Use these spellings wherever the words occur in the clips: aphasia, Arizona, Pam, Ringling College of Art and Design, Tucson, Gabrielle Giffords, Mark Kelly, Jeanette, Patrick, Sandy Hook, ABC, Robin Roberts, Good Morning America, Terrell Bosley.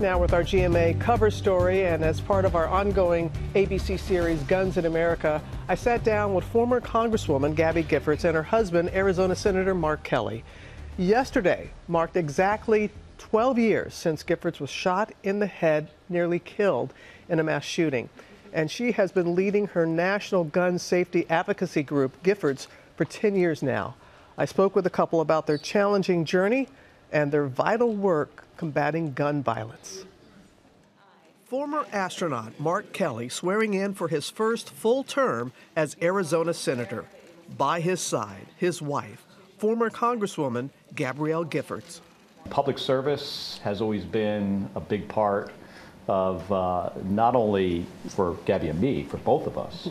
Now with our GMA cover story, and as part of our ongoing ABC series Guns in America, I sat down with former Congresswoman Gabby Giffords and her husband, Arizona Senator Mark Kelly. Yesterday marked exactly 12 years since Giffords was shot in the head, nearly killed in a mass shooting. And she has been leading her national gun safety advocacy group, Giffords, for 10 years now. I spoke with the couple about their challenging journey and their vital work combating gun violence. Former astronaut Mark Kelly swearing in for his first full term as Arizona senator. By his side, his wife, former Congresswoman Gabrielle Giffords. Public service has always been a big part of not only for Gabby and me, for both of us,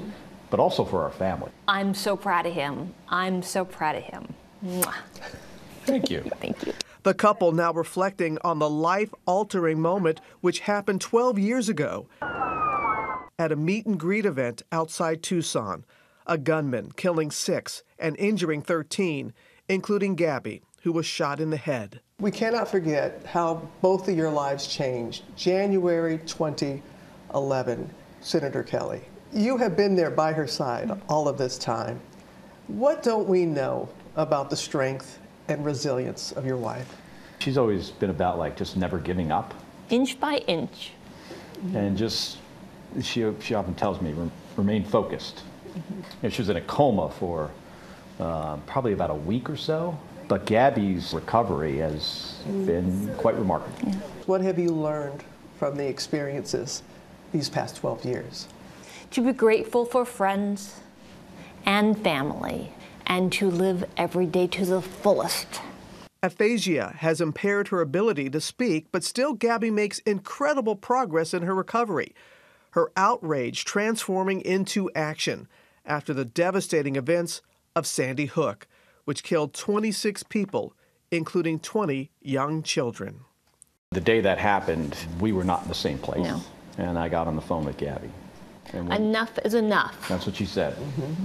but also for our family. I'm so proud of him. I'm so proud of him. Mwah. Thank you. Thank you. The couple now reflecting on the life-altering moment which happened 12 years ago at a meet-and-greet event outside Tucson. A gunman killing 6 and injuring 13, including Gabby, who was shot in the head. We cannot forget how both of your lives changed. January 2011, Senator Kelly. You have been there by her side all of this time. What don't we know about the strength and resilience of your wife? She's always been about just never giving up. Inch by inch. And just, she often tells me, remain focused. You know, she was in a coma for probably about a week or so, but Gabby's recovery has been quite remarkable. Yeah. What have you learned from the experiences these past 12 years? To be grateful for friends and family, and to live every day to the fullest. Aphasia has impaired her ability to speak, but still Gabby makes incredible progress in her recovery. Her outrage transforming into action after the devastating events of Sandy Hook, which killed 26 people, including 20 young children. The day that happened, we were not in the same place. No. And I got on the phone with Gabby. And enough is enough. That's what she said.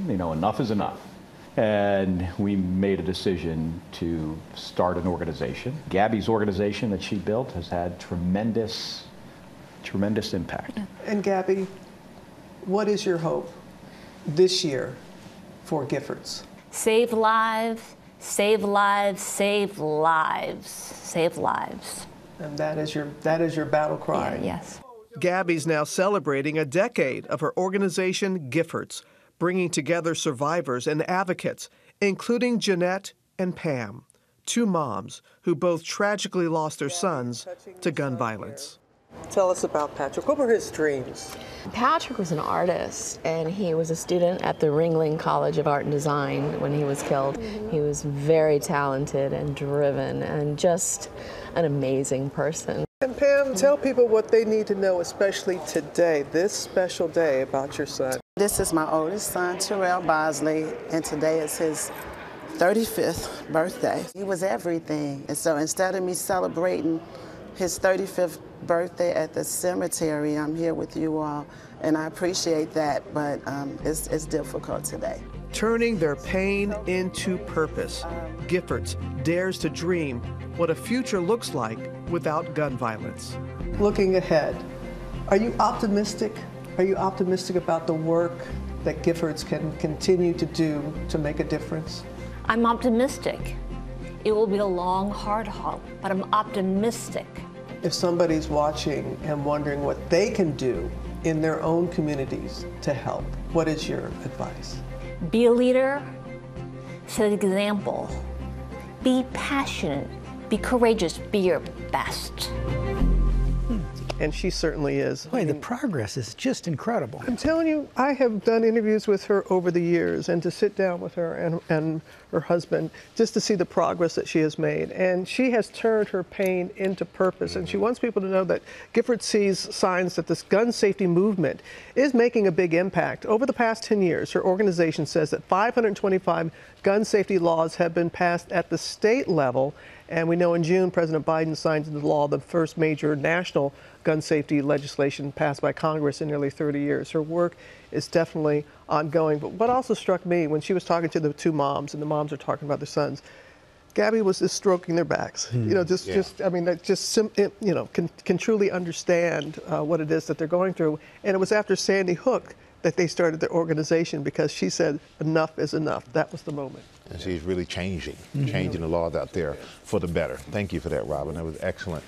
You know, enough is enough. And we made a decision to start an organization. Gabby's organization that she built has had tremendous, tremendous impact. And Gabby, what is your hope this year for Giffords? Save lives, save lives, save lives, save lives. And that is your battle cry. Yeah, yes. Gabby's now celebrating a decade of her organization, Giffords, bringing together survivors and advocates, including Jeanette and Pam, two moms who both tragically lost their sons to gun violence. Tell us about Patrick. What were his dreams? Patrick was an artist, and he was a student at the Ringling College of Art and Design when he was killed. He was very talented and driven and just an amazing person. And Pam, tell people what they need to know, especially today, this special day, about your son. This is my oldest son, Terrell Bosley, and today is his 35th birthday. He was everything, and so instead of me celebrating his 35th birthday at the cemetery, I'm here with you all, and I appreciate that, but it's difficult today. Turning their pain into purpose, Giffords dares to dream what a future looks like without gun violence. Looking ahead, are you optimistic? Are you optimistic about the work that Giffords can continue to do to make a difference? I'm optimistic. It will be a long, hard haul, but I'm optimistic. If somebody's watching and wondering what they can do in their own communities to help, what is your advice? Be a leader, set an example, be passionate, be courageous, be your best. And she certainly is. Boy, the progress is just incredible. I'm telling you, I have done interviews with her over the years, and to sit down with her and her husband, just to see the progress that she has made. And she has turned her pain into purpose. And she wants people to know that Giffords sees signs that this gun safety movement is making a big impact. Over the past 10 years, her organization says that 525 gun safety laws have been passed at the state level. And we know in June, President Biden signed into law the first major national gun safety legislation passed by Congress in nearly 30 years. Her work is definitely ongoing. But what also struck me when she was talking to the two moms, and the moms are talking about their sons, Gabby was just stroking their backs, you know, just I mean, that just, you know, can truly understand what it is that they're going through. And it was after Sandy Hook that they started their organization, because she said, enough is enough. That was the moment. And she's really changing the laws out there for the better. Thank you for that, Robin. That was excellent.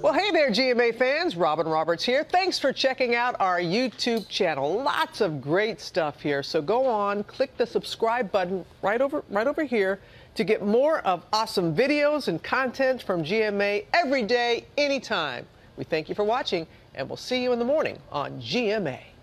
Well, hey there, GMA fans. Robin Roberts here. Thanks for checking out our YouTube channel. Lots of great stuff here. So go on, click the subscribe button right over here to get more of awesome videos and content from GMA every day, anytime. We thank you for watching, and we'll see you in the morning on GMA.